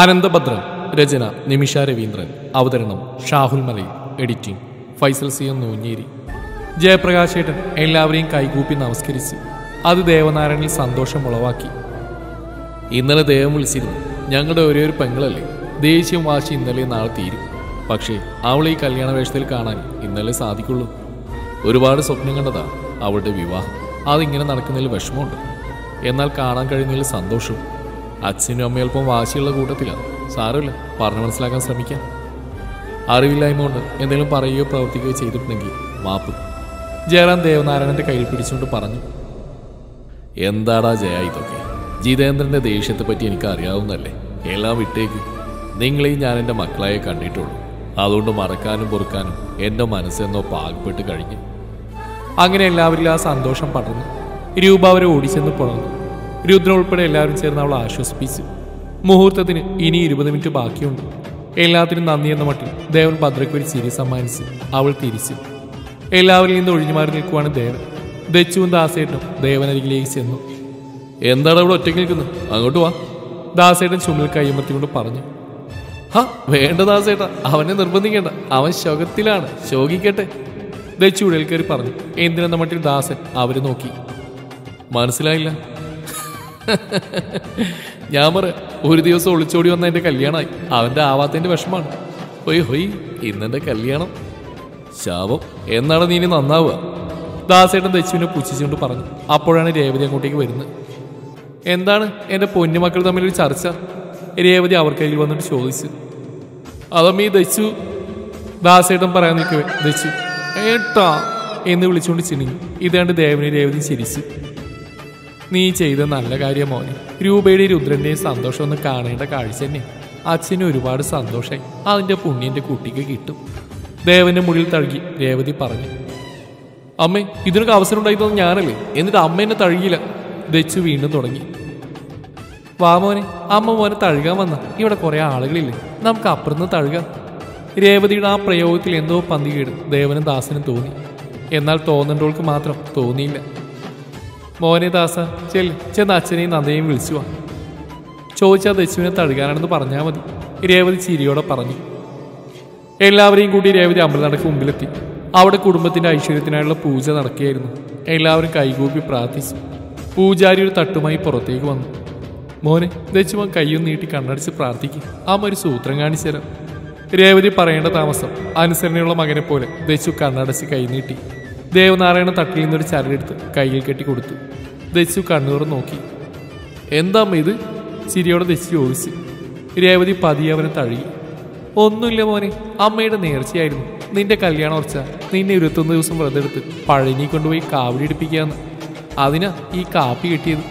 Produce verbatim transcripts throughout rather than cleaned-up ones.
ആനന്ദഭദ്രൻ, രചന നിമിഷ രവീന്ദ്രൻ, അവതരണം Shahul Malayil, editing Faisal C M Noonjeri. ജയപ്രകാശേട്ടൻ എല്ലാവരെയും കൈകൂപ്പി നമസ്കരിച്ച് അത് ദേവനാരായണിൽ സന്തോഷമുളവാക്കി. ഇന്നലെ ദേവം വിളിച്ചിരുന്നു, ഞങ്ങളുടെ ഒരേ ഒരു പെങ്ങളല്ലേ, ദേഷ്യം വാശി ഇന്നലെ നാളെ തീരും, പക്ഷേ അവളെ ഈ കല്യാണ വേഷത്തിൽ കാണാൻ ഇന്നലെ സാധിക്കുള്ളൂ. ഒരുപാട് സ്വപ്നം കണ്ടതാണ് അവളുടെ വിവാഹം, അതിങ്ങനെ നടക്കുന്നതിൽ വിഷമമുണ്ട്, എന്നാൽ കാണാൻ കഴിയുന്നതിൽ സന്തോഷവും. അച്ഛനും അമ്മയും അല്പം വാശിയുള്ള കൂട്ടത്തിലാണ്, സാരമില്ല, പറഞ്ഞു മനസ്സിലാക്കാൻ ശ്രമിക്കാം. അറിവില്ലായ്മ കൊണ്ട് എന്തെങ്കിലും പറയുകയോ പ്രവർത്തിക്കുകയോ ചെയ്തിട്ടുണ്ടെങ്കിൽ മാപ്പ്. ജയറാം ദേവനാരായണൻ്റെ കയ്യിൽ പിടിച്ചുകൊണ്ട് പറഞ്ഞു, എന്താടാ ജയ ഇതൊക്കെ, ജിതേന്ദ്രൻ്റെ ദേഷ്യത്തെപ്പറ്റി എനിക്ക് അറിയാവുന്നല്ലേ, എല്ലാം വിട്ടേക്ക്. നിങ്ങളെയും ഞാൻ എൻ്റെ മക്കളായി കണ്ടിട്ടുള്ളൂ, അതുകൊണ്ട് മറക്കാനും പൊറുക്കാനും എൻ്റെ മനസ്സെന്നോ പാകപ്പെട്ട് കഴിഞ്ഞു. അങ്ങനെ എല്ലാവരിലും ആ സന്തോഷം പടർന്നു. രൂപ അവരെ ഓടിച്ചെന്ന് പുണർന്നു. രുദ്ര ഉൾപ്പെടെ എല്ലാവരും ചേർന്ന് അവളെ ആശ്വസിപ്പിച്ചു. മുഹൂർത്തത്തിന് ഇനി ഇരുപത് മിനിറ്റ് ബാക്കിയുണ്ട്. എല്ലാത്തിനും നന്ദിയെന്ന മട്ടിൽ ദേവൻ ഭദ്രയ്ക്ക് ഒരു ചിരി സമ്മാനിച്ച് അവൾ തിരിച്ചു. എല്ലാവരിൽ നിന്ന് ഒഴിഞ്ഞു മാറി നിൽക്കുവാണ് ദേവൻ. ദച്ചുവും ദാസേട്ടനും ദേവനരികിലേക്ക് ചെന്നു. എന്താണ് അവിടെ ഒറ്റയ്ക്ക് നിൽക്കുന്നത്, അങ്ങോട്ട് വാ, ദാസേട്ടൻ ചുമലിൽ കൈമത്തിക്കൊണ്ട് പറഞ്ഞു. ഹാ വേണ്ട ദാസേട്ടാ, അവനെ നിർബന്ധിക്കേണ്ട, അവൻ ശോകത്തിലാണ്, ശോകിക്കട്ടെ, ദച്ചു ഉടൽ കയറി പറഞ്ഞു. എന്തിനെന്ന മട്ടിൽ ദാസൻ അവരെ നോക്കി. മനസ്സിലായില്ല, ഞാൻ പറ, ഒരു ദിവസം ഒളിച്ചോടി വന്ന എൻ്റെ കല്യാണമായി, അവൻ്റെ ആവാത്തതിൻ്റെ വിഷമാണ്. ഹൊയ് ഹൊയ് ഇന്നെൻ്റെ കല്യാണം ശാപം, എന്നാണ് നീ ഇനി നന്നാവുക, ദാസേട്ടൻ ദച്ചുവിനെ പുച്ഛിച്ചുകൊണ്ട് പറഞ്ഞു. അപ്പോഴാണ് രേവതി അങ്ങോട്ടേക്ക് വരുന്നത്. എന്താണ് എൻ്റെ പൊന്നുമക്കൾ തമ്മിലൊരു ചർച്ച, രേവതി അവർക്കരികിൽ വന്നിട്ട് ചോദിച്ചു. അതമ്മീ ദച്ചു, ദാസേട്ടൻ പറയാൻ നിൽക്കവേ ദച്ചു ഏട്ടാ എന്ന് വിളിച്ചുകൊണ്ട് ചിണുങ്ങി. ഇതാണ്ട് ദേവനെ രേവതി ചിരിച്ചു. നീ ചെയ്ത നല്ല കാര്യം മോനെ, രൂപയുടെ രുദ്രൻ്റെയും സന്തോഷം ഒന്ന് കാണേണ്ട കാഴ്ച തന്നെ. അച്ഛന് ഒരുപാട് സന്തോഷമായി, അതിൻ്റെ പുണ്യൻ്റെ കുട്ടിക്ക് കിട്ടും, ദേവൻ്റെ മുടിയിൽ തഴുകി രേവതി പറഞ്ഞു. അമ്മേ ഇതിനൊക്കെ അവസരം ഉണ്ടായി തോന്നുന്നു ഞാനല്ലേ, എന്നിട്ട് അമ്മ എന്നെ തഴുകിയില്ല, ദച്ചു വീണ്ടും തുടങ്ങി. വാ മോനെ, അമ്മ മോനെ തഴുകാൻ വന്ന, ഇവിടെ കുറേ ആളുകളില്ലേ, നമുക്ക് അപ്പുറന്ന് തഴുകാം. രേവതിയുടെ ആ പ്രയോഗത്തിൽ എന്തോ പന്തികേട് ദേവനും ദാസനും തോന്നി, എന്നാൽ തോന്നേണ്ടവൾക്ക് മാത്രം തോന്നിയില്ല. മോനെ ദാസ ചെല്, ചെന്ന് അച്ഛനെയും നന്ദയെയും വിളിച്ചു വാ, ചോദിച്ചാൽ ദച്ചുവിനെ തഴുകാനാണെന്ന് പറഞ്ഞാൽ മതി, രേവതി ചിരിയോടെ പറഞ്ഞു. എല്ലാവരെയും കൂട്ടി രേവതി അമ്പലനടക്ക് മുമ്പിലെത്തി. അവിടെ കുടുംബത്തിൻ്റെ ഐശ്വര്യത്തിനായുള്ള പൂജ നടക്കുകയായിരുന്നു. എല്ലാവരും കൈകൂപ്പി പ്രാർത്ഥിച്ചു. പൂജാരി ഒരു തട്ടുമായി പുറത്തേക്ക് വന്നു. മോനെ ദച്ചുവൻ കൈയൊന്ന് നീട്ടി കണ്ണടിച്ച് പ്രാർത്ഥിക്കും, അമ്മ ഒരു സൂത്രം കാണിച്ചു തരാം, രേവതി പറയേണ്ട താമസം അനുസരണയുള്ള മകനെ പോലെ ദച്ചു കണ്ണടച്ച് കൈ നീട്ടി. ദേവനാരായണ തട്ടിൽ നിന്നൊരു ചരടെടുത്ത് കയ്യിൽ കെട്ടി കൊടുത്തു. ദച്ചു കണ്ണൂർ നോക്കി. എന്താമ്മ ഇത്, ചിരിയോടെ ദച്ചു ചോദിച്ചു. രേവതി പതിയെ അവനെ തഴുകി. ഒന്നുമില്ല മോനെ, അമ്മയുടെ നേർച്ചയായിരുന്നു നിന്റെ കല്യാണം ഉറച്ച, നിന്നെ ഇരുപത്തൊന്ന് ദിവസം വ്രതെടുത്ത് പഴനി കൊണ്ടുപോയി കാവടി എടുപ്പിക്കാന്ന്, അതിനാ ഈ കാപ്പി കിട്ടിയത്.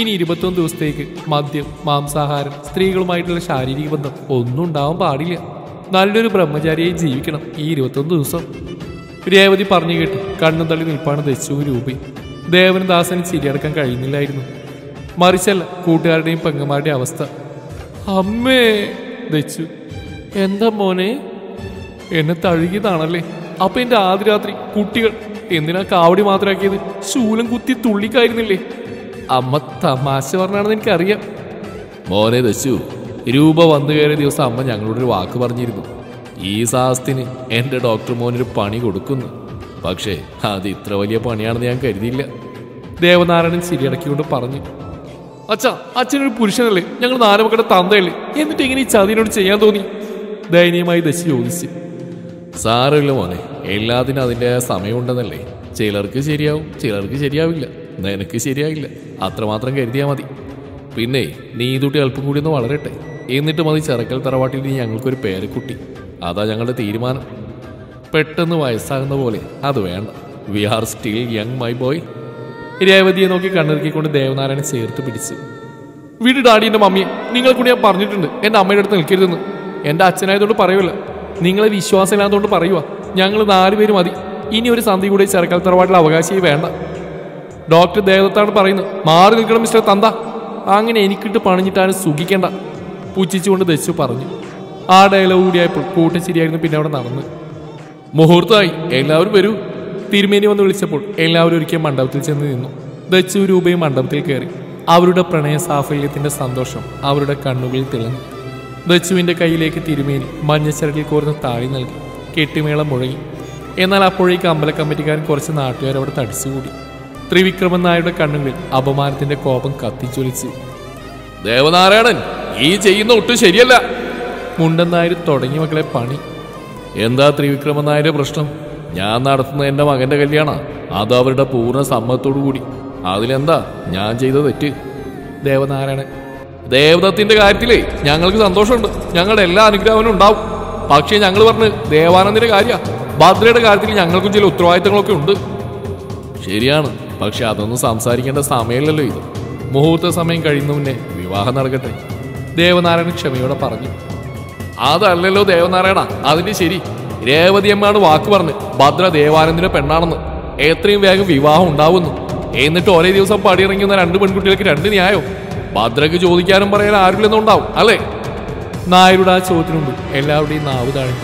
ഇനി ഇരുപത്തൊന്ന് ദിവസത്തേക്ക് മദ്യം, മാംസാഹാരം, സ്ത്രീകളുമായിട്ടുള്ള ശാരീരിക ബന്ധം ഒന്നും ഉണ്ടാവാൻ പാടില്ല, നല്ലൊരു ബ്രഹ്മചാരിയായി ജീവിക്കണം ഈ ഇരുപത്തൊന്ന് ദിവസം, രേവതി പറഞ്ഞു കേട്ടു. കണ്ണും തള്ളി നിൽപ്പാണ് ദച്ചു രൂപി. ദേവന് ദാസന് ചിരിയടക്കാൻ കഴിയുന്നില്ലായിരുന്നു, മറിച്ചല്ല കൂട്ടുകാരുടെയും പെങ്ങന്മാരുടെയും അവസ്ഥ. അമ്മേ ദച്ചു, എന്താ മോനെ, എന്നെ തഴുകിയതാണല്ലേ, അപ്പം എൻ്റെ ആദ്യ രാത്രി കുട്ടികൾ എന്തിനാ കാവടി മാത്രമാക്കിയത്, ശൂലം കുത്തി തുള്ളിക്കായിരുന്നില്ലേ, അമ്മ തമാശ പറഞ്ഞാണെന്ന് എനിക്കറിയാം. മോനെ ദച്ചു, രൂപ വന്നു കയറിയ ദിവസം അമ്മ ഞങ്ങളോടൊരു വാക്ക് പറഞ്ഞിരുന്നു, ഈ സാഹസത്തിന് എൻ്റെ ഡോക്ടർ മോനൊരു പണി കൊടുക്കുന്നു, പക്ഷേ അത് ഇത്ര വലിയ പണിയാണെന്ന് ഞാൻ കരുതിയില്ല, ദേവനാരായണൻ ശരിയടക്കിക്കൊണ്ട് പറഞ്ഞു. അച്ഛാ അച്ഛനൊരു പുരുഷനല്ലേ, ഞങ്ങൾ നാലുമക്കളുടെ തന്തയല്ലേ, എന്നിട്ട് എങ്ങനെ ഈ ചതിനോട് ചെയ്യാൻ തോന്നി, ദയനീയമായി ദശ ചോദിച്ചു. സാരമില്ല മോനെ, എല്ലാത്തിനും അതിൻ്റെ സമയമുണ്ടെന്നല്ലേ, ചിലർക്ക് ശരിയാവും ചിലർക്ക് ശരിയാവില്ല, നിനക്ക് ശരിയാകില്ല, അത്രമാത്രം കരുതിയാൽ മതി. പിന്നെ നീ ഇതുട്ടി അല്പം കൂടി ഒന്ന് വളരട്ടെ, എന്നിട്ട് മതി ചെറുക്കൽ തറവാട്ടിൽ നീ ഞങ്ങൾക്കൊരു പേരക്കുട്ടി, അതാ ഞങ്ങളുടെ തീരുമാനം, പെട്ടെന്ന് വയസ്സാകുന്ന പോലെ അത് വേണ്ട, we are still young my boy, രേവതിയെ നോക്കി കണ്ണിറുക്കിക്കൊണ്ട് ദേവനാരായണൻ ചേർത്ത് പിടിച്ചു. വീട് ഡാഡി, എൻ്റെ മമ്മിയെ നിങ്ങൾക്കൂടി ഞാൻ പറഞ്ഞിട്ടുണ്ട്, എൻ്റെ അമ്മയുടെ അടുത്ത് നിൽക്കരുതെന്ന്, എൻ്റെ അച്ഛനായതുകൊണ്ട് പറയൂല, നിങ്ങളെ വിശ്വാസം ഇല്ലാത്തതുകൊണ്ട് പറയുക, ഞങ്ങൾ നാലുപേര് മതി, ഇനി ഒരു സന്ധി കൂടി ചെറുക്കൽ തറവാട്ടിലെ അവകാശിയെ വേണ്ട, ഡോക്ടർ ദേവത്താണ് പറയുന്നത്, മാറി നിൽക്കണം മിസ്റ്റർ തന്ത, അങ്ങനെ എനിക്കിട്ട് പണിഞ്ഞിട്ടാണ് സുഖിക്കേണ്ട, പുച്ഛിച്ചുകൊണ്ട് ദശു പറഞ്ഞു. ആ ഡയലോഗ് കൂടിയായപ്പോൾ കൂട്ടം ശരിയായിരുന്നു. പിന്നെ അവിടെ നടന്ന് മുഹൂർത്തമായി, എല്ലാവരും വരൂ, തിരുമേനി വന്ന് വിളിച്ചപ്പോൾ എല്ലാവരും ഒരിക്കൽ മണ്ഡപത്തിൽ ചെന്ന് നിന്നു. ദച്ചു രൂപയും മണ്ഡപത്തിൽ കയറി. അവരുടെ പ്രണയ സാഫല്യത്തിൻ്റെ സന്തോഷം അവരുടെ കണ്ണുകളിൽ തെളിഞ്ഞു. ബച്ചുവിൻ്റെ കയ്യിലേക്ക് തിരുമേനി മഞ്ഞച്ചരടിൽ കോർന്ന് താഴി നൽകി. കെട്ടിമേളം മുഴങ്ങി. എന്നാൽ അപ്പോഴേക്ക് അമ്പലക്കമ്മിറ്റിക്കാരൻ കുറച്ച് നാട്ടുകാർ അവിടെ തടിച്ചുകൂടി. ത്രിവിക്രമൻ നായരുടെ കണ്ണുകളിൽ അപമാനത്തിൻ്റെ കോപം കത്തിച്ചൊലിച്ചു. ദേവനാരായണൻ, ഈ ചെയ്യുന്ന ഒട്ടും ശരിയല്ല. മുണ്ടൻ നായർ തുടങ്ങി മക്കളെ പണി. എന്താ ത്രിവിക്രമൻ നായരുടെ പ്രശ്നം? ഞാൻ നടത്തുന്ന എൻ്റെ മകൻ്റെ കല്യാണം, അത് അവരുടെ പൂർണ്ണ സമ്മതത്തോടു കൂടി. അതിലെന്താ ഞാൻ ചെയ്ത തെറ്റ്? ദേവനാരായണൻ, ദേവദത്തിൻ്റെ കാര്യത്തിലേ ഞങ്ങൾക്ക് സന്തോഷമുണ്ട്, ഞങ്ങളുടെ എല്ലാ അനുഗ്രഹവും ഉണ്ടാവും. പക്ഷേ ഞങ്ങൾ പറഞ്ഞ് ദേവാനന്ദിൻ്റെ കാര്യമാണ്, ഭദ്രയുടെ കാര്യത്തിൽ ഞങ്ങൾക്കും ചില ഉത്തരവാദിത്തങ്ങളൊക്കെ ഉണ്ട്. ശരിയാണ്, പക്ഷെ അതൊന്നും സംസാരിക്കേണ്ട സമയമല്ലല്ലോ ഇത്. മുഹൂർത്ത സമയം കഴിയുന്ന മുന്നേ വിവാഹം നടക്കട്ടെ. ദേവനാരായണൻ ക്ഷമയോടെ പറഞ്ഞു. അതല്ലല്ലോ ദേവനാരായണ അതിൻ്റെ ശരി. രേവതിയമ്മയാണ് വാക്ക് പറഞ്ഞ് ഭദ്ര ദേവാനന്ദിന്റെ പെണ്ണാണെന്ന്. എത്രയും വേഗം വിവാഹം ഉണ്ടാവുന്നു. എന്നിട്ട് ഒരേ ദിവസം പടിയിറങ്ങുന്ന രണ്ട് പെൺകുട്ടികൾക്ക് രണ്ട് ന്യായോ? ഭദ്രക്ക് ചോദിക്കാനും പറയാൻ ആരുമില്ലെന്നുണ്ടാവും അല്ലേ? നായരുടെ ആ ചോദ്യത്തിന് മുമ്പ് എല്ലാവരുടെയും നാവ് താഴ്ന്നു.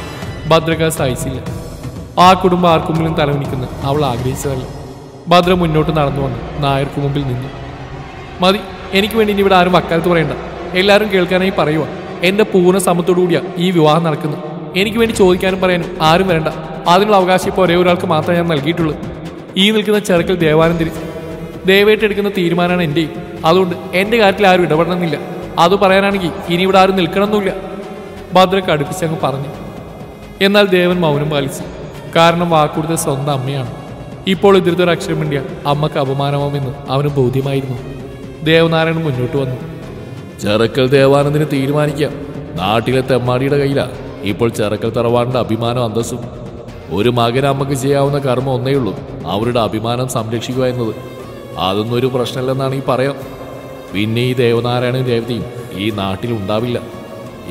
ഭദ്രക്ക് സഹിച്ചില്ല. ആ കുടുംബം ആർക്കും മുന്നിലും തലവനിക്കുന്നത് അവൾ ആഗ്രഹിച്ചതല്ല. ഭദ്ര മുന്നോട്ട് നടന്നു വന്ന് നായർക്ക് മുമ്പിൽ നിന്നു. മതി, എനിക്ക് വേണ്ടി ഇനി ഇവിടെ ആരും വക്കാലത്ത് പറയണ്ട. എല്ലാവരും കേൾക്കാനായി പറയുക, എൻ്റെ പൂർണ്ണ സമ്മതത്തോടു കൂടിയാണ് ഈ വിവാഹം നടക്കുന്നത്. എനിക്ക് വേണ്ടി ചോദിക്കാനും പറയാനും ആരും വരണ്ട. അതിനുള്ള അവകാശം ഇപ്പോൾ ഒരേ ഒരാൾക്ക് മാത്രമേ ഞാൻ നൽകിയിട്ടുള്ളൂ. ഈ നിൽക്കുന്ന ചെറുക്കൽ ദേവാനം തിരിച്ച് ദയവേറ്റെടുക്കുന്ന തീരുമാനമാണ് എൻ്റെയും. അതുകൊണ്ട് എൻ്റെ കാര്യത്തിൽ ആരും ഇടപെടണമെന്നില്ല. അത് പറയാനാണെങ്കിൽ ഇനി ഇവിടെ ആരും നിൽക്കണമെന്നില്ല. ഭദ്രക്ക് അടുപ്പിച്ചങ്ങ് പറഞ്ഞു. എന്നാൽ ദേവൻ മൗനം പാലിച്ചു. കാരണം വാക്കുകൊടുത്ത സ്വന്തം അമ്മയാണ്. ഇപ്പോൾ ഇതിലൊരു അക്ഷരം വേണ്ടിയ അമ്മക്ക് അപമാനമാവുമെന്ന് അവന് ബോധ്യമായിരുന്നു. ദേവനാരായണൻ മുന്നോട്ട് വന്നു. ചെറുക്കൽ ദേവാനന്ദിനെ തീരുമാനിക്കാം. നാട്ടിലെ തെമ്മാടിയുടെ കയ്യിലാണ് ഇപ്പോൾ ചെറുക്കൽ തറവാടിൻ്റെ അഭിമാനം അന്തസ്സും. ഒരു മകൻ അമ്മക്ക് ചെയ്യാവുന്ന കർമ്മം ഒന്നേ ഉള്ളൂ, അവരുടെ അഭിമാനം സംരക്ഷിക്കുക എന്നത്. അതൊന്നും ഒരു പ്രശ്നമില്ലെന്നാണ് ഈ പറയാം. പിന്നെ ഈ ദേവനാരായണൻ ദേവതയും ഈ നാട്ടിലുണ്ടാവില്ല.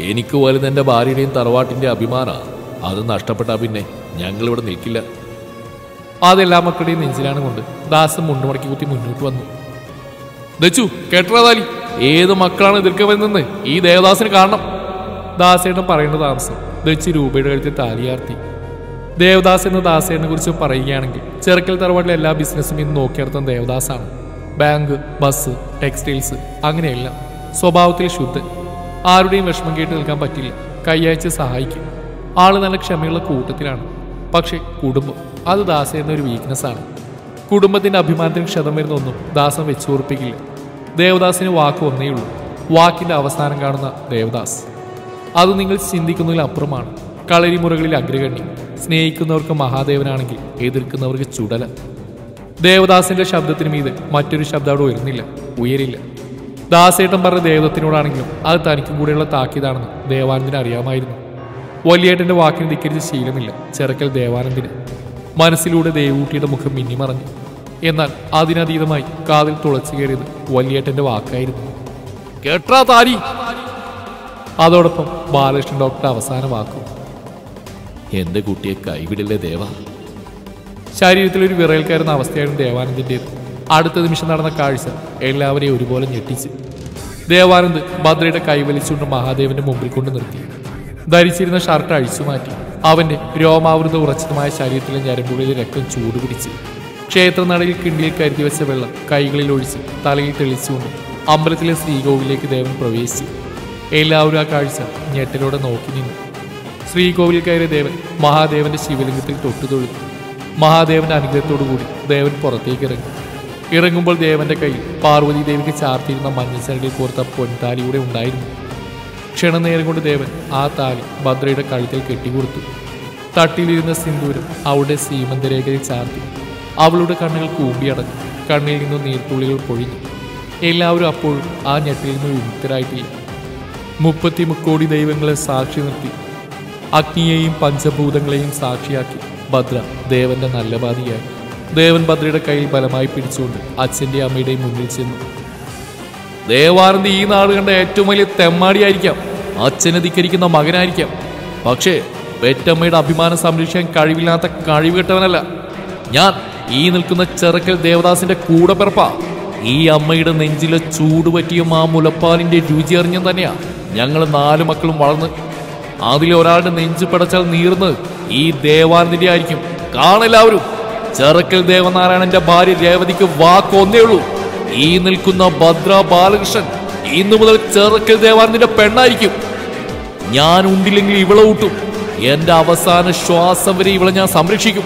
എനിക്ക് വലുത് എൻ്റെ ഭാര്യയുടെയും തറവാട്ടിൻ്റെ അഭിമാനമാണ്. അത് നഷ്ടപ്പെട്ടാൽ പിന്നെ ഞങ്ങളിവിടെ നിൽക്കില്ല. അതെല്ലാ മക്കളുടെയും നെഞ്ചിലാണ് കൊണ്ട് ദാസം മുണ്ടുമടക്കി കുത്തി മുന്നോട്ട് വന്നു. ദച്ചു കേട്ടറാതാലി, ഏത് മക്കളാണ് എതിർക്ക വരുന്നതെന്ന് ഈ ദേവദാസിന് കാണണം. ദാസേട്ടൻ പറയേണ്ട താമസം. ദച്ചു രൂപയുടെ കഴുത്തിൽ താലിയാർത്തി. ദേവദാസ് എന്ന ദാസേട്ടനെ കുറിച്ച് പറയുകയാണെങ്കിൽ ചെറുക്കൽ തറവാട്ടിലെ എല്ലാ ബിസിനസ്സും ഇന്ന് നോക്കി നടത്തുന്ന ദേവദാസാണ്. ബാങ്ക്, ബസ്, ടെക്സ്റ്റൈൽസ്, അങ്ങനെയെല്ലാം. സ്വഭാവത്തിൽ ശുദ്ധൻ. ആരുടെയും വിഷമം കേട്ട് നിൽക്കാൻ പറ്റില്ല. കൈയച്ച് സഹായിക്കും. ആള് നല്ല ക്ഷമയുള്ള കൂട്ടത്തിലാണ്. പക്ഷേ കുടുംബം, അത് ദാസേട്ടൻ ഒരു വീക്ക്നെസ്സാണ്. കുടുംബത്തിൻ്റെ അഭിമാനത്തിന് ക്ഷതം വരുന്നൊന്നും ദാസൻ വെച്ചുറപ്പിക്കില്ല. ദേവദാസിന് വാക്ക് ഒന്നേയുള്ളൂ. വാക്കിൻ്റെ അവസാനം കാണുന്ന ദേവദാസ്. അത് നിങ്ങൾ ചിന്തിക്കുന്നതിലപ്പുറമാണ്. കളരിമുറകളിൽ അഗ്രഗണ്യം. സ്നേഹിക്കുന്നവർക്ക് മഹാദേവനാണെങ്കിൽ എതിർക്കുന്നവർക്ക് ചുടല. ദേവദാസിൻ്റെ ശബ്ദത്തിന് മീത് മറ്റൊരു ശബ്ദം അവിടെ ഉയർന്നില്ല, ഉയരില്ല. ദാസേട്ടൻ പറഞ്ഞ ദേവദത്തിനോടാണെങ്കിലും അത് തനിക്കും കൂടെയുള്ള താക്കീതാണെന്ന് ദേവാനന്ദിന് അറിയാമായിരുന്നു. വലിയേട്ടൻ്റെ വാക്കിന് ധിക്കരിച്ച് ശീലമില്ല ചെറുക്കൽ ദേവാനന്ദിന്. മനസ്സിലൂടെ ദേവൂട്ടിയുടെ മുഖം മിന്നിമറഞ്ഞു. എന്നാൽ അതിനതീതമായി കാതിൽ തുളച്ചു കയറിയത് വലിയേട്ടൻ്റെ വാക്കായിരുന്നു, കേട്ടാ താരി. അതോടൊപ്പം ബാലകൃഷ്ണൻ ഡോക്ടർ അവസാന വാക്കും, എൻ്റെ കുട്ടിയെ കൈവിടില്ലേ ദേവ. ശരീരത്തിലൊരു വിറയൽ കയറുന്ന അവസ്ഥയായിരുന്നു ദേവാനന്ദിൻ്റേത്. അടുത്ത നിമിഷം നടന്ന കാഴ്ച എല്ലാവരെയും ഒരുപോലെ ഞെട്ടിച്ച്. ദേവാനന്ദ് ഭദ്രയുടെ കൈവലിച്ചുകൊണ്ട് മഹാദേവൻ്റെ മുമ്പിൽ കൊണ്ട് നിർത്തി. ധരിച്ചിരുന്ന ഷർട്ട് അഴിച്ചു മാറ്റി. അവൻ്റെ രോമാവൃത ഉറച്ചതുമായ ശരീരത്തിലെ ഞരമ്പുകളിൽ രക്തം ചൂടുപിടിച്ച് ക്ഷേത്രനടയിൽ കിണ്ടിയിൽ കരുതി വെച്ച വെള്ളം കൈകളിൽ ഒഴിച്ച് തലയിൽ തെളിച്ചുകൊണ്ട് അമ്പലത്തിലെ ശ്രീകോവിലേക്ക് ദേവൻ പ്രവേശിച്ചു. എല്ലാവരും ആ കാഴ്ച ഞെട്ടലോടെ നോക്കി നിന്നു. ശ്രീകോവിൽ കയറിയ ദേവൻ മഹാദേവൻ്റെ ശിവലിംഗത്തിൽ തൊട്ടു തൊഴി. മഹാദേവൻ്റെ അനുഗ്രഹത്തോടുകൂടി ദേവൻ പുറത്തേക്ക് ഇറങ്ങി. ഇറങ്ങുമ്പോൾ ദേവൻ്റെ കയ്യിൽ പാർവതി ദേവിക്ക് ചാർത്തിയിരുന്ന മഞ്ഞച്ചരടിൽ കോർത്ത പൊൻതാലിയുടെ ഉണ്ടായിരുന്നു. ക്ഷണനേരം കൊണ്ട് ദേവൻ ആ താലി ഭദ്രയുടെ കഴുത്തിൽ കെട്ടിക്കൊടുത്തു. തട്ടിലിരുന്ന സിന്ദൂരം അവളുടെ സീമന്തരേഖയിൽ ചാർത്തി. അവളുടെ കണ്ണുകൾ കൂമ്പിയടഞ്ഞു. കണ്ണിൽ നിന്നും നീർത്തുള്ളികൾ പൊഴിഞ്ഞു. എല്ലാവരും അപ്പോഴും ആ ഞെട്ടിൽ നിന്ന് വിമുക്തരായിട്ടില്ല. മുപ്പത്തി മുക്കോടി ദൈവങ്ങളെ സാക്ഷി നിർത്തി അഗ്നിയെയും പഞ്ചഭൂതങ്ങളെയും സാക്ഷിയാക്കി ഭദ്ര ദേവന്റെ നല്ല ബാധിയായി. ദേവൻ ഭദ്രയുടെ കയ്യിൽ ബലമായി പിടിച്ചുകൊണ്ട് അച്ഛൻ്റെയും അമ്മയുടെയും മുന്നിൽ ചെന്നു. ദേവാനന്ദി ഈ നാട് കണ്ട ഏറ്റവും വലിയ തെമ്മാടിയായിരിക്കാം, അച്ഛനെ ധിക്കരിക്കുന്ന മകനായിരിക്കാം, പക്ഷേ പെറ്റമ്മയുടെ അഭിമാനം സംരക്ഷിക്കാൻ കഴിവില്ലാത്ത കഴിവുകെട്ടവനല്ല ഞാൻ. ഈ നിൽക്കുന്ന ചെറുക്കൽ ദേവദാസിന്റെ കൂടെ പിറപ്പാ. ഈ അമ്മയുടെ നെഞ്ചിലെ ചൂടുപറ്റിയും ആ മുലപ്പാലിൻ്റെ രുചി അറിഞ്ഞും തന്നെയാണ് ഞങ്ങൾ നാലു മക്കളും വളർന്ന്. അതിലൊരാളുടെ നെഞ്ച് പിടച്ചാൽ നീറുന്നത് ഈ ദേവാനന്ദിൻ്റെ ആയിരിക്കും. കാണെല്ലാവരും, ചെറുക്കൽ ദേവനാരായണൻ്റെ ഭാര്യ രേവതിക്ക് വാക്കൊന്നേ ഉള്ളൂ, ഈ നിൽക്കുന്ന ഭദ്ര ബാലകൃഷ്ണൻ ഇന്നു മുതൽ ചെറുക്കൽ ദേവാനന്ദിന്റെ പെണ്ണായിരിക്കും. ഞാൻ ഉണ്ടില്ലെങ്കിൽ ഇവളെ ഊട്ടും. എന്റെ അവസാന ശ്വാസം വരെ ഇവളെ ഞാൻ സംരക്ഷിക്കും.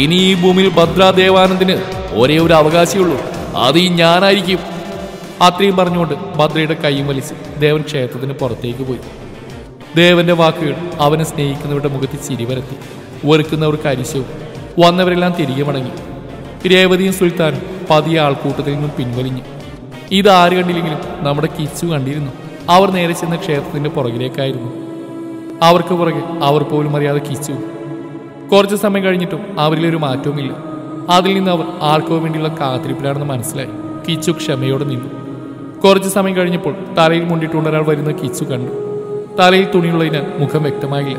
ഇനി ഈ ഭൂമിയിൽ ഭദ്രാദേവാനന്ദിന് ഒരേ ഒരു അവകാശിയുള്ളൂ, അത് ഈ ഞാനായിരിക്കും. അത്രയും പറഞ്ഞുകൊണ്ട് ഭദ്രയുടെ കൈയും വലിച്ച് ദേവൻ ക്ഷേത്രത്തിന് പുറത്തേക്ക് പോയി. ദേവന്റെ വാക്കുകൾ അവനെ സ്നേഹിക്കുന്നവരുടെ മുഖത്ത് ചിരിവരത്തി. വെറുക്കുന്നവർക്ക് അരിശവും. വന്നവരെല്ലാം തിരികെ മടങ്ങി. രേവതിയും സുൽത്താനും പതിയെ ആൾക്കൂട്ടത്തിൽ നിന്നും പിൻവലിഞ്ഞു. ഇത് ആര് കണ്ടില്ലെങ്കിലും നമ്മുടെ കിച്ചു കണ്ടിരുന്നു. അവർ നേരെ ചെന്ന ക്ഷേത്രത്തിന്റെ പുറകിലേക്കായിരുന്നു. അവർക്ക് പുറകെ അവർ പോലും അറിയാതെ കിച്ചു. കുറച്ചു സമയം കഴിഞ്ഞിട്ടും അവരിലൊരു മാറ്റവുമില്ല. അതിൽ നിന്ന് അവർ ആർക്കോ വേണ്ടിയുള്ള കാത്തിരിപ്പിലാണെന്ന് മനസ്സിലായി. കിച്ചു ക്ഷമയോടെ നിന്നു. കുറച്ചു സമയം കഴിഞ്ഞപ്പോൾ തലയിൽ മുണ്ടിട്ടുണ്ട ഒരാൾ വരുന്ന കിച്ചു കണ്ടു. തലയിൽ തുണിയുള്ളതിനാൽ മുഖം വ്യക്തമായില്ല.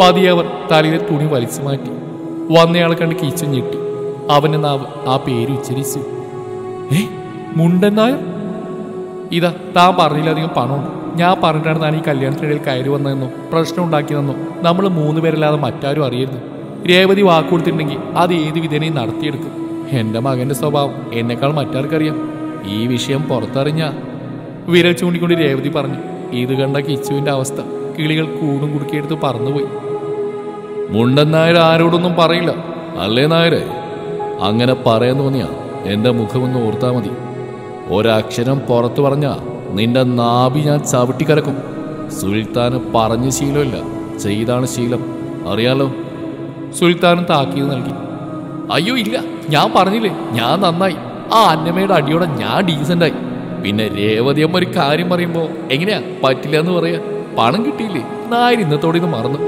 പതിയെ അവർ തലയിലെ തുണി വലിച്ചു മാറ്റി. വന്നയാളെ കണ്ട് കിച്ചു ഞെട്ടി. അവന്റെ നാവ് ആ പേര് ഉച്ചരിച്ചു. ഏ മുണ്ടനായ, ഇതാ താൻ പറഞ്ഞില്ലധികം പണമുണ്ട്. ഞാൻ പറഞ്ഞിട്ടാണ് താൻ ഈ കല്യാണത്തിനിടയിൽ കയറി വന്നതെന്നോ പ്രശ്നം ഉണ്ടാക്കിയതെന്നോ നമ്മൾ മൂന്ന് പേരല്ലാതെ മറ്റാരും അറിയരുത്. രേവതി വാക്കുകൊടുത്തിട്ടുണ്ടെങ്കിൽ അത് ഏത് വിധേനയും നടത്തിയെടുക്കും. എൻ്റെ മകൻ്റെ സ്വഭാവം എന്നെക്കാൾ മറ്റാർക്കറിയാം. ഈ വിഷയം പുറത്തറിഞ്ഞ വിരൽ ചൂണ്ടിക്കൊണ്ട് രേവതി പറഞ്ഞു. ഇത് കണ്ട കിച്ചുവിൻ്റെ അവസ്ഥ. കിളികൾ കൂടും കുടുക്കിയെടുത്ത് പറന്നുപോയി. മുണ്ടൻ നായർ ആരോടൊന്നും പറയില്ല അല്ലേ നായരെ? അങ്ങനെ പറയാൻ തോന്നിയാ എൻ്റെ മുഖമൊന്ന് ഓർത്താ മതി. ഒരക്ഷരം പുറത്തു പറഞ്ഞാൽ നിന്റെ നാഭി ഞാൻ ചവിട്ടിക്കരക്കും. സുൽത്താന് പറഞ്ഞ് ശീലമില്ല, ചെയ്താണ് ശീലം, അറിയാലോ. സുൽത്താനും താക്കീത് നൽകി. അയ്യോ ഇല്ല, ഞാൻ പറഞ്ഞില്ലേ ഞാൻ നന്നായി. ആ അന്നമ്മയുടെ അടിയോടെ ഞാൻ ഡീസൻ്റായി. പിന്നെ രേവതി അമ്മ ഒരു കാര്യം പറയുമ്പോൾ എങ്ങനെയാ പറ്റില്ല എന്ന് പറയാ? പണം കിട്ടിയില്ലേ? നായർ ഇന്നത്തോടെ ഇത് മറന്നു.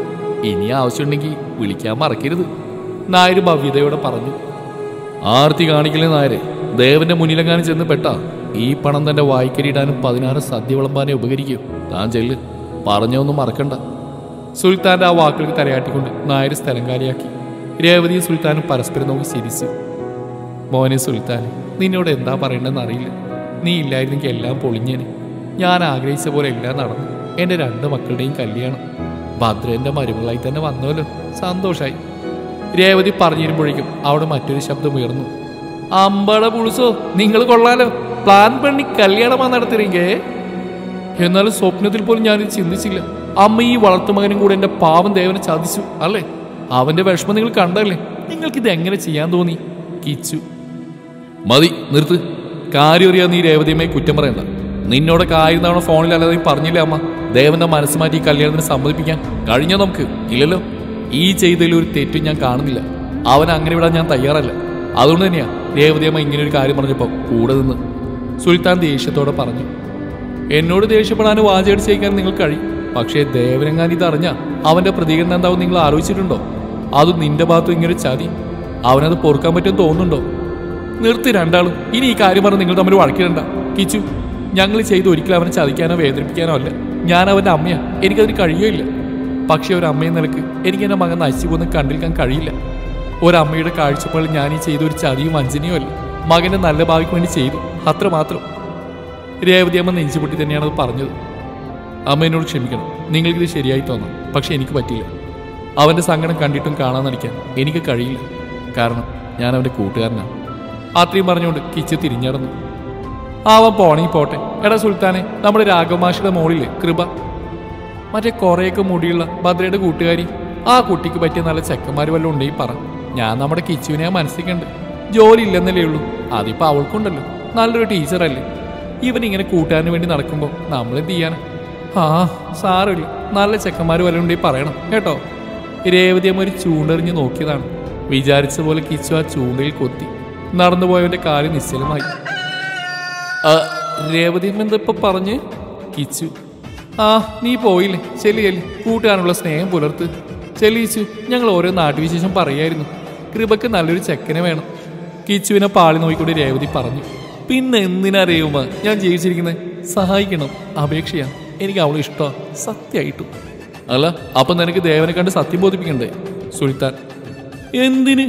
ഇനി ആവശ്യമുണ്ടെങ്കിൽ വിളിക്കാൻ മറക്കരുത്, നായർ ഭവ്യതയോടെ പറഞ്ഞു. ആർത്തി കാണിക്കലേ നായരെ. ദേവന്റെ മുന്നിലെങ്ങാനും ചെന്ന് പെട്ടാ ഈ പണം തൻ്റെ വായ്ക്കരിടാനും പതിനാറ് സദ്യ വിളമ്പാനെ ഉപകരിക്കും. താൻ ചെല്ല്, പറഞ്ഞൊന്നും മറക്കണ്ട. സുൽത്താൻ്റെ ആ വാക്കുകൾക്ക് തലയാട്ടിക്കൊണ്ട് നായർ സ്ഥലം കാലിയാക്കി. രേവതിയും സുൽത്താനും പരസ്പരം നോക്കി ചിരിച്ചു. മോനെ സുൽത്താൻ, നിന്നോട് എന്താ പറയണ്ടെന്ന് അറിയില്ല. നീ ഇല്ലായിരുന്നെങ്കിൽ എല്ലാം പൊളിഞ്ഞേനെ. ഞാൻ ആഗ്രഹിച്ച പോലെ എല്ലാം നടന്നു. എൻ്റെ രണ്ട് മക്കളുടെയും കല്യാണം. ഭദ്രൻ്റെ മരുമകളായി തന്നെ വന്നല്ലോ, സന്തോഷമായി. രേവതി പറഞ്ഞിരുമ്പോഴേക്കും അവിടെ മറ്റൊരു ശബ്ദം ഉയർന്നു. അമ്പട പുളിസോ, നിങ്ങൾ കൊള്ളാലോ, പ്ലാൻ പണി കല്യാണമാണ് നടത്തിയെങ്കിൽ. എന്നാലും സ്വപ്നത്തിൽ പോലും ഞാനിത് ചിന്തിച്ചില്ല. അമ്മ ഈ വളർത്തുമകനും കൂടെ എൻ്റെ പാവം ദേവനെ ചതിച്ചു അല്ലേ? അവൻ്റെ വിഷമം നിങ്ങൾ കണ്ടല്ലേ? നിങ്ങൾക്കിത് എങ്ങനെ ചെയ്യാൻ തോന്നി? കിച്ചു മതി, നിർത്ത്. കാര്യം അറിയാൻ നീ രേവതിയമ്മയെ കുറ്റം പറയണ്ട. നിന്നോട് കാര്യം തവണ ഫോണിൽ അല്ലാതെ പറഞ്ഞില്ല അമ്മ. ദേവന്റെ മനസ്സ് മാറ്റി ഈ കല്യാണത്തിന് സമ്മതിപ്പിക്കാൻ കഴിഞ്ഞോ നമുക്ക്? ഇല്ലല്ലോ. ഈ ചെയ്തതിൽ ഒരു തെറ്റും ഞാൻ കാണുന്നില്ല. അവൻ അങ്ങനെ വിടാൻ ഞാൻ തയ്യാറല്ല. അതുകൊണ്ട് തന്നെയാ രേവതിയമ്മ ഇങ്ങനെ ഒരു കാര്യം പറഞ്ഞപ്പോൾ കൂടെ നിന്ന്. സുൽത്താൻ ദേഷ്യത്തോടെ പറഞ്ഞു. എന്നോട് ദേഷ്യപ്പെടാനും വാചടിച്ചേക്കാൻ നിങ്ങൾ കഴിയും. പക്ഷേ ദേവനങ്ങാൻ ഇതറിഞ്ഞാൽ അവൻ്റെ പ്രതികരണം എന്താവും നിങ്ങൾ ആലോചിച്ചിട്ടുണ്ടോ? അതും നിന്റെ ഭാഗത്തും ഇങ്ങനൊരു ചതി. അവനത് പൊറുക്കാൻ പറ്റും തോന്നുന്നുണ്ടോ? നിർത്തി രണ്ടാളും. ഇനി ഈ കാര്യം പറഞ്ഞ് നിങ്ങൾ തമ്മിൽ വഴക്കിടണ്ട. കിച്ചു, ഞങ്ങൾ ചെയ്ത് ഒരിക്കലും അവനെ ചതിക്കാനോ വേദനിപ്പിക്കാനോ അല്ല. ഞാൻ അവൻ്റെ അമ്മയാണ്, എനിക്കതിന് കഴിയുകയില്ല. പക്ഷേ ഒരമ്മയെന്ന നിലക്ക് എനിക്ക് എൻ്റെ മകൻ നശിച്ചു പോകുന്ന കണ്ടിരിക്കാൻ കഴിയില്ല. ഒരമ്മയുടെ കാഴ്ചപ്പാടിൽ ഞാൻ ഈ ചെയ്തൊരു ചതിയും വഞ്ചനയും അല്ല. മകൻ്റെ നല്ല ഭാവിക്ക് വേണ്ടി ചെയ്തു, അത്രമാത്രം. രേവതി അമ്മ നെഞ്ചുപൊട്ടി തന്നെയാണത് പറഞ്ഞത്. അമ്മ എന്നോട് ക്ഷമിക്കണം, നിങ്ങൾക്കിത് ശരിയായി തോന്നാം, പക്ഷെ എനിക്ക് പറ്റില്ല. അവൻ്റെ സങ്കടം കണ്ടിട്ടും കാണാൻ നടിക്കാൻ എനിക്ക് കഴിയില്ല. കാരണം ഞാൻ അവൻ്റെ കൂട്ടുകാരനാണ്. അത്രയും പറഞ്ഞുകൊണ്ട് കിച്ചു തിരിഞ്ഞടന്നു. അവൻ പോണി പോട്ടെ. എടാ സുൽത്താനെ, നമ്മുടെ രാഘവമാഷിയുടെ മോളിലെ കൃപ, മറ്റേ കുറേയൊക്കെ മുടിയുള്ള ഭദ്രയുടെ കൂട്ടുകാരി, ആ കുട്ടിക്ക് പറ്റിയ നല്ല ചെക്കന്മാർ വല്ലതും ഉണ്ടെങ്കിൽ പറ. ഞാൻ നമ്മുടെ കിച്ചുവിനെ മനസ്സിക്കുണ്ട്. ജോലി ഇല്ലെന്നല്ലേ ഉള്ളൂ, അതിപ്പോൾ അവൾക്കുണ്ടല്ലോ. നല്ലൊരു ടീച്ചറല്ലേ. ഇവനിങ്ങനെ കൂട്ടാൻ വേണ്ടി നടക്കുമ്പോൾ നമ്മളെന്ത് ചെയ്യാനാ? ആ സാരമില്ല, നല്ല ചെക്കന്മാർ വല്ലതും ഉണ്ടെങ്കിൽ പറയണം കേട്ടോ. രേവതി അമ്മ ഒരു ചൂണ്ടെറിഞ്ഞ് നോക്കിയതാണ്. വിചാരിച്ച പോലെ കിച്ചു ആ ചൂണ്ടയിൽ കൊത്തി. നടന്നുപോയവൻ്റെ കാല് നിശ്ചലമായി. രേവതി അമ്മ എന്താ ഇപ്പം പറഞ്ഞ്? കിച്ചു, ആ നീ പോയില്ലേ, ചെല്ലി ചെല്ലി, കൂട്ടുകാരനുള്ള സ്നേഹം പുലർത്ത്. ചെല്ലിച്ചു, ഞങ്ങൾ ഓരോ നാട്ടുവിശേഷം പറയായിരുന്നു. കൃപക്ക് നല്ലൊരു ചെക്കനെ വേണം. കിച്ചുവിനെ പാളി നോക്കിക്കൊണ്ട് രേവതി പറഞ്ഞു. പിന്നെ എന്തിനറിയുമ്പ ഞാൻ ജീവിച്ചിരിക്കുന്നത്? സഹായിക്കണം, അപേക്ഷയാണ്. എനിക്ക് അവളെ ഇഷ്ടമാണ്, സത്യമായിട്ടും. അല്ല, അപ്പം നിനക്ക് ദേവനെ കണ്ട് സത്യം ബോധിപ്പിക്കണ്ടേ? സുൽത്താൻ, എന്തിന്?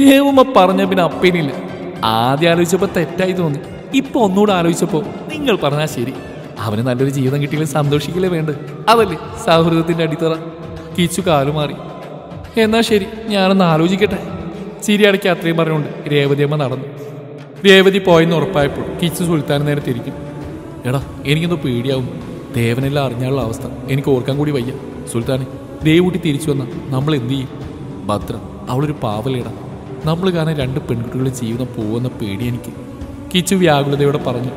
രേവമ്മ പറഞ്ഞ പിന്നെ അപ്പേനില്ല. ആദ്യം ആലോചിച്ചപ്പോൾ തെറ്റായി തോന്നി. ഇപ്പോൾ ഒന്നുകൂടെ ആലോചിച്ചപ്പോൾ നിങ്ങൾ പറഞ്ഞാൽ ശരി. അവന് നല്ലൊരു ജീവിതം കിട്ടിയാലും സന്തോഷിക്കില്ലേ വേണ്ട? അതല്ലേ സൗഹൃദത്തിൻ്റെ അടിത്തറ. കിച്ചു കാലുമാറി. എന്നാൽ ശരി, ഞാനൊന്ന് ആലോചിക്കട്ടെ. ചിരിയടക്കി അത്രയും പറഞ്ഞുകൊണ്ട് രേവതിയമ്മ നടന്നു. രേവതി പോയെന്ന് ഉറപ്പായപ്പോൾ കിച്ചു സുൽത്താൻ നേരെ തിരിക്കും. എടാ എനിക്കൊന്ന് പേടിയാവും. ദേവനെല്ലാം അറിഞ്ഞാലുള്ള അവസ്ഥ എനിക്ക് ഓർക്കാൻ കൂടി വയ്യ. സുൽത്താനെ, ദേവൂട്ടി തിരിച്ചു വന്ന നമ്മൾ എന്തു ചെയ്യും? ഭദ്ര, അവളൊരു പാവലയിടാം. നമ്മൾ കാരണം രണ്ട് പെൺകുട്ടികളുടെ ജീവിതം പോകുന്ന പേടി എനിക്ക്. കിച്ചു വ്യാകുലതയോടെ പറഞ്ഞു.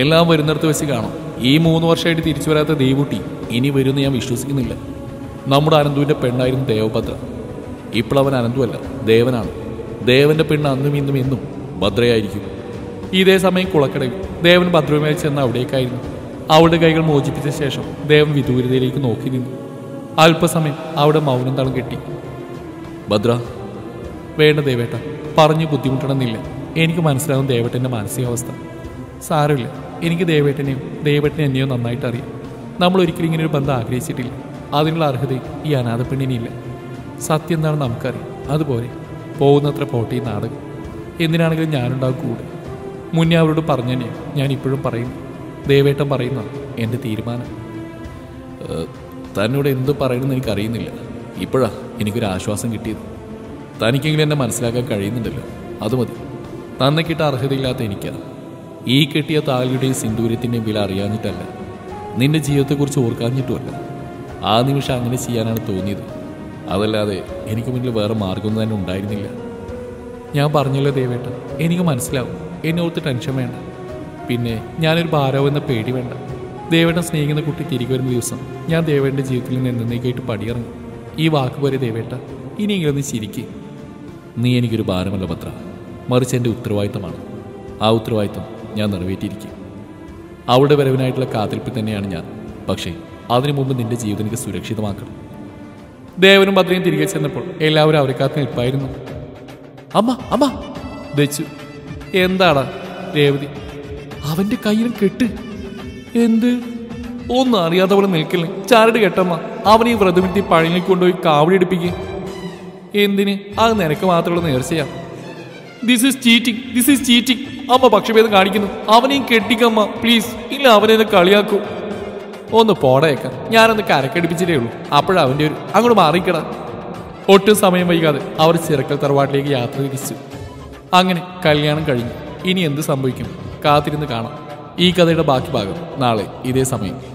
എല്ലാം വരുന്നിടത്ത് വെച്ച് കാണാം. ഈ മൂന്ന് വർഷമായിട്ട് തിരിച്ചു വരാത്ത ദേവൂട്ടി ഇനി വരുമെന്ന് ഞാൻ വിശ്വസിക്കുന്നില്ല. നമ്മുടെ അനന്തുവിൻ്റെ പെണ്ണായിരുന്നു ദേവഭദ്ര. ഇപ്പോൾ അവൻ അനന്തുവല്ല, ദേവനാണ്. ദേവൻ്റെ പെണ്ണ് അന്നും ഇന്നും എന്നും ഭദ്രയായിരിക്കും. ഇതേ സമയം കുളക്കടയിൽ ദേവൻ ഭദ്രവുമായി ചെന്ന് അവിടേക്കായിരുന്നു. അവളുടെ കൈകൾ മോചിപ്പിച്ച ശേഷം ദേവൻ വിദൂരതയിലേക്ക് നോക്കി നിന്നു. അല്പസമയം അവിടെ മൗനം തളം കെട്ടി. ഭദ്ര, വേണ്ട ദേവേട്ട, പറഞ്ഞ് ബുദ്ധിമുട്ടണമെന്നില്ല. എനിക്ക് മനസ്സിലാവും ദേവേട്ടൻ്റെ മാനസികാവസ്ഥ. സാരമില്ല, എനിക്ക് ദേവേട്ടനെയും ദേവേട്ടനെ എന്നെയോ നന്നായിട്ട് അറിയാം. നമ്മൾ ഒരിക്കലും ഇങ്ങനെ ഒരു ബന്ധം ആഗ്രഹിച്ചിട്ടില്ല. അതിനുള്ള അർഹതയും ഈ അനാഥ പെണ്ണിനില്ല. സത്യം എന്താണെന്ന് നമുക്കറിയാം. അതുപോലെ പോകുന്നത്ര പോട്ടെ ഈ നാടകം. എന്തിനാണെങ്കിലും ഞാനുണ്ടാകും കൂടെ. മുന്നേ അവരോട് പറഞ്ഞു തന്നെയാണ് ഞാൻ ഇപ്പോഴും പറയുന്നു. ദേവേട്ടൻ പറയുന്ന എൻ്റെ തീരുമാനം. തന്നോട് എന്ത് പറയണമെന്ന് എനിക്കറിയുന്നില്ല. ഇപ്പോഴാണ് എനിക്കൊരാശ്വാസം കിട്ടിയത്. തനിക്കെങ്കിലും എന്നെ മനസ്സിലാക്കാൻ കഴിയുന്നുണ്ടല്ലോ, അത് മതി. തന്നെ കിട്ട അർഹതയില്ലാത്ത എനിക്കാണ്. ഈ കെട്ടിയ താലിയുടെയും സിന്ദൂരത്തിൻ്റെയും വില അറിയാഞ്ഞിട്ടല്ല, നിൻ്റെ ജീവിതത്തെക്കുറിച്ച് ഓർക്കാഞ്ഞിട്ടുമല്ല. ആ നിമിഷം അങ്ങനെ ചെയ്യാനാണ് തോന്നിയത്. അതല്ലാതെ എനിക്ക് മുന്നിൽ വേറെ മാർഗം തന്നെ ഉണ്ടായിരുന്നില്ല. ഞാൻ പറഞ്ഞല്ലോ ദേവേട്ട, എനിക്ക് മനസ്സിലാവും. എന്നെ ഓർത്ത് ടെൻഷൻ വേണ്ട. പിന്നെ ഞാനൊരു ഭാരമെന്ന പേടി വേണ്ട. ദേവേട്ടൻ സ്നേഹിക്കുന്ന കുട്ടി തിരികെ വരുന്ന ദിവസം ഞാൻ ദേവേട്ടൻ്റെ ജീവിതത്തിൽ നിന്ന് എന്നേക്കായിട്ട് പടിയിറങ്ങും. ഈ വാക്ക് പോലെ ദേവേട്ട, ഇനിയെങ്കിലൊന്ന് ചിരിക്ക്. നീ എനിക്കൊരു ഭാരമല്ല ഭദ്ര, മറിച്ച് എൻ്റെ ഉത്തരവാദിത്തമാണ്. ആ ഉത്തരവാദിത്തം ഞാൻ നിറവേറ്റിയിരിക്കും. അവളുടെ വരവിനായിട്ടുള്ള കാത്തിരിപ്പിൽ തന്നെയാണ് ഞാൻ. പക്ഷേ അതിനു മുമ്പ് നിൻ്റെ ജീവിതം എനിക്ക് സുരക്ഷിതമാക്കണം. ദേവനും ഭദ്രയും തിരികെ ചെന്നപ്പോൾ എല്ലാവരും അവരെ കാത്ത് നിൽപ്പായിരുന്നു. അമ്മ, അമ്മ, ദച്ചു. എന്താടാ? രേവതി, അവൻ്റെ കയ്യിലും കെട്ട്. എന്ത്? ഒന്നും അറിയാത്തവളെ നിൽക്കില്ലേ? ചാരട് കെട്ടമ്മ, അവനെ ഈ വ്രതമെത്തി പഴങ്ങിൽ കൊണ്ടുപോയി കാവടി എടുപ്പിക്കുക. എന്തിന്? അത് നിനക്ക് മാത്രമുള്ള നേർച്ചയാ. This is cheating, this is cheating. അമ്മ പക്ഷഭേദം കാണിക്കുന്നു. അവനെയും കെട്ടിക്കമ്മ പ്ലീസ്, ഇല്ല അവനെന്ന് കളിയാക്കൂ. ഒന്ന് പോടയേക്കാം, ഞാനൊന്ന് കരക്കടിപ്പിച്ചിട്ടേ ഉള്ളൂ. അപ്പോഴവൻ്റെ ഒരു അങ്ങോട്ട് മാറിക്കട. ഒട്ടും സമയം വൈകാതെ അവർ ചിറക്കൽ തറവാട്ടിലേക്ക് യാത്ര തിരിച്ചു. അങ്ങനെ കല്യാണം കഴിഞ്ഞു. ഇനി എന്ത് സംഭവിക്കും? കാത്തിരുന്ന് കാണാം. ഈ കഥയുടെ ബാക്കി ഭാഗം നാളെ ഇതേ സമയം.